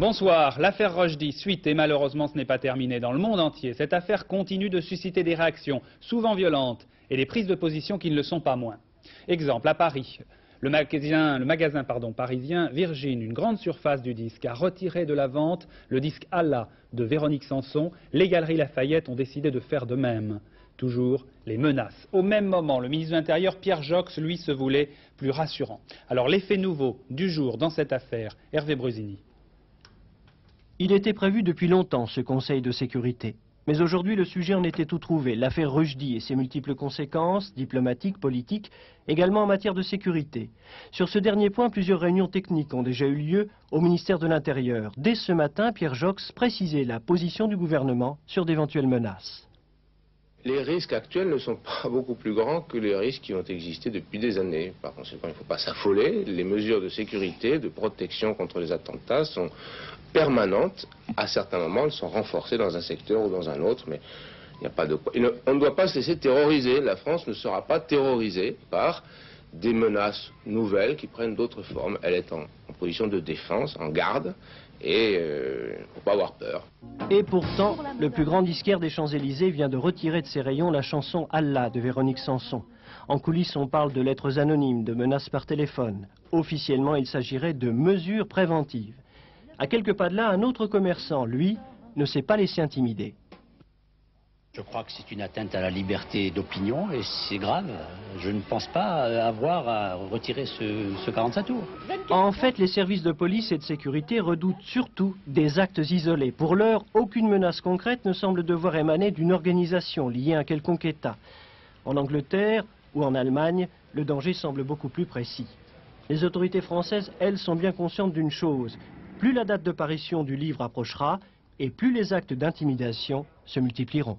Bonsoir. L'affaire Rushdie suite et malheureusement ce n'est pas terminé dans le monde entier. Cette affaire continue de susciter des réactions souvent violentes et des prises de position qui ne le sont pas moins. Exemple, à Paris, le magasin parisien Virgin, une grande surface du disque, a retiré de la vente le disque Allah de Véronique Sanson. Les galeries Lafayette ont décidé de faire de même. Toujours les menaces. Au même moment, le ministre de l'Intérieur, Pierre Joxe, lui, se voulait plus rassurant. Alors l'effet nouveau du jour dans cette affaire, Hervé Brusini. Il était prévu depuis longtemps ce conseil de sécurité. Mais aujourd'hui, le sujet en était tout trouvé. L'affaire Rushdie et ses multiples conséquences, diplomatiques, politiques, également en matière de sécurité. Sur ce dernier point, plusieurs réunions techniques ont déjà eu lieu au ministère de l'Intérieur. Dès ce matin, Pierre Joxe précisait la position du gouvernement sur d'éventuelles menaces. Les risques actuels ne sont pas beaucoup plus grands que les risques qui ont existé depuis des années. Par conséquent, il ne faut pas s'affoler. Les mesures de sécurité, de protection contre les attentats sont permanentes. À certains moments, elles sont renforcées dans un secteur ou dans un autre, mais il n'y a pas de quoi. On ne doit pas se laisser terroriser. La France ne sera pas terrorisée par des menaces nouvelles qui prennent d'autres formes. Elle est en position de défense, en garde, et il ne faut pas avoir peur. Et pourtant, le plus grand disquaire des Champs-Élysées vient de retirer de ses rayons la chanson Allah de Véronique Sanson. En coulisses, on parle de lettres anonymes, de menaces par téléphone. Officiellement, il s'agirait de mesures préventives. À quelques pas de là, un autre commerçant, lui, ne s'est pas laissé intimider. Je crois que c'est une atteinte à la liberté d'opinion et c'est grave. Je ne pense pas avoir à retirer ce 45 tours. En fait, les services de police et de sécurité redoutent surtout des actes isolés. Pour l'heure, aucune menace concrète ne semble devoir émaner d'une organisation liée à un quelconque État. En Angleterre ou en Allemagne, le danger semble beaucoup plus précis. Les autorités françaises, elles, sont bien conscientes d'une chose. Plus la date de parution du livre approchera et plus les actes d'intimidation se multiplieront.